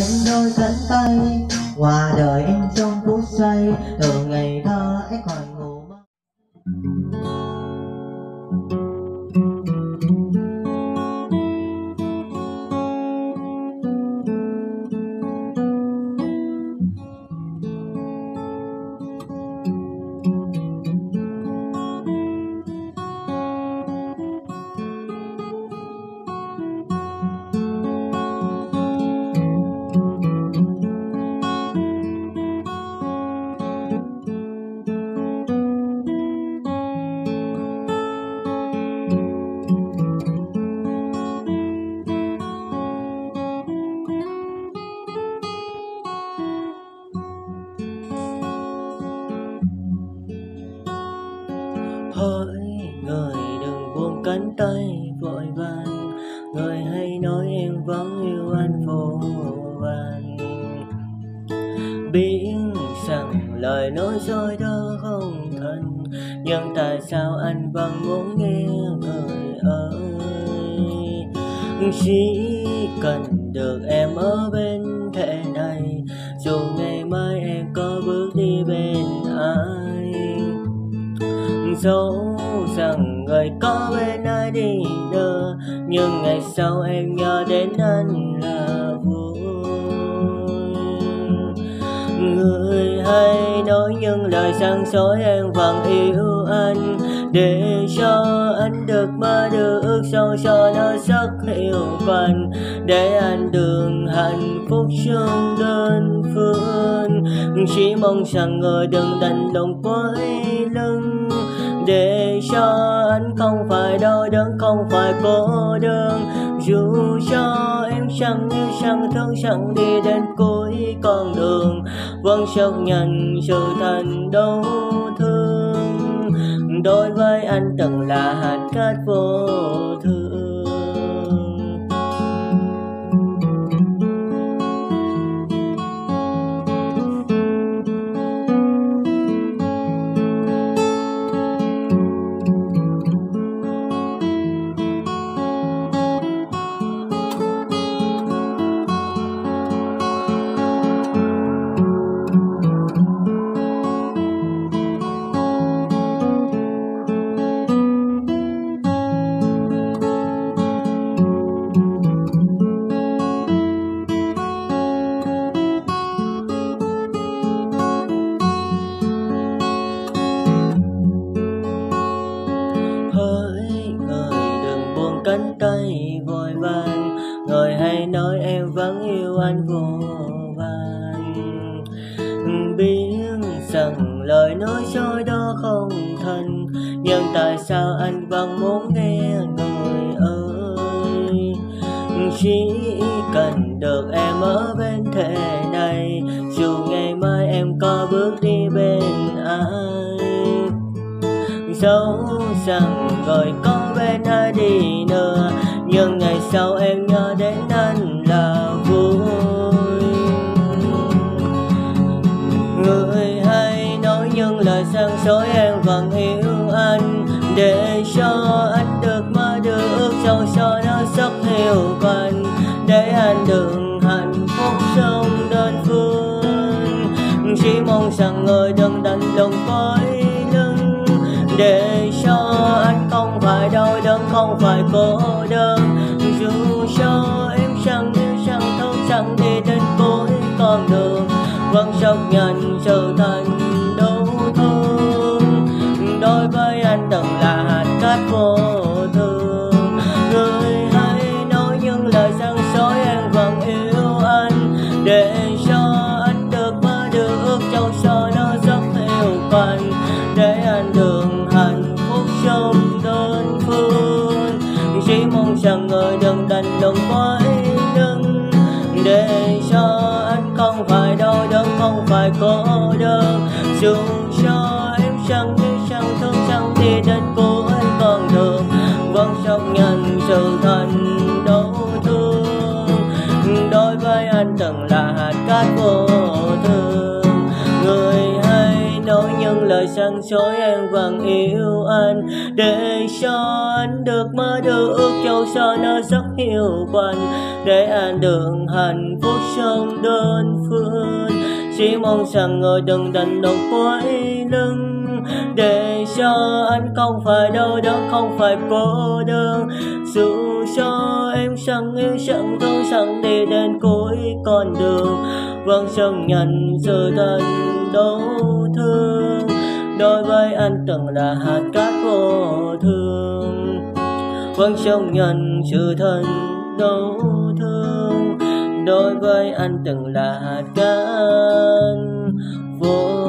trên đôi cánh tay hòa đời em trong phút giây từ ngày thơ ấy còn ngủ mơ. Hỡi người đừng buông cánh tay vội vàng, người hay nói em vẫn yêu anh vô vàn. Biết rằng lời nói dối đó không thành, nhưng tại sao anh vẫn muốn nghe người ơi? Chỉ cần được em ở bên thế này, dù ngày mai em có bước đi bên ai, dẫu rằng người có bên ai đi nữa, nhưng ngày sau em nhớ đến anh là vui. Người hay nói những lời sáng soi em vẫn yêu anh, để cho anh được mơ được ước sâu cho nó rất hiệu phần, để anh đường hạnh phúc trong đơn phương. Chỉ mong rằng người đừng đành lòng quay lưng, để cho anh không phải đau đớn, không phải cô đơn. Dù cho em chẳng yêu, chẳng thương, chẳng đi đến cuối con đường, vẫn chấp nhận sự thành đau thương. Đối với anh từng là hạt cát vô thường. Cánh tay vội vàng, người hay nói em vẫn yêu anh vô vàn. Biết rằng lời nói dối đó không thành, nhưng tại sao anh vẫn muốn nghe người ơi? Chỉ cần được em ở bên thế này, dù ngày mai em có bước đi bên ai, dẫu rằng người có bên ai đi nữa, nhưng ngày sau em nhớ đến anh là vui. Người hay nói những lời sáng soi em vẫn yêu anh, để cho anh được mơ được ước sâu cho nó rất hiệu quanh, để anh đừng hạnh phúc trong đơn phương. Chỉ mong rằng người đừng đành lòng với lưng, để cho anh không phải đau đớn, không phải cô đơn. Dù cho em chẳng yêu, chẳng thương, chẳng đi đến cuối con đường, vẫn chấp nhận sự thành đau thương. Đối với anh từng là hạt cát vô thường. Người hãy nói những lời sáng soi em vẫn yêu anh, để cho anh được mơ được ước trong soi nó rất yêu quanh, để anh đường hạnh phúc trong đơn phương. Chỉ mong rằng người đừng đành lòng với lưng, để cho anh không phải đau đớn, không phải cô đơn. Dù cho em chẳng yêu, chẳng thương, chẳng đi đến cuối con đường, vẫn chấp nhận sự thành đau thương. Đối với anh từng là hạt cát vô thường. Người hay nói những lời sáng soi em vẫn yêu anh, để cho anh được mơ được ước châu cho nó rất hiệu quần, để anh được hạnh phúc trong đơn phương. Chỉ mong rằng người đừng đành đột cuối lưng, để cho anh không phải đau đớn, không phải cô đơn. Dù cho em chẳng yêu, chẳng thương, chẳng đi đến cuối con đường, vẫn chẳng nhận sự thật đau thương. Đối với anh từng là hạt cát vô thường, vẫn chẳng nhận sự thật đau thương. Đối với anh từng là hạt cát vô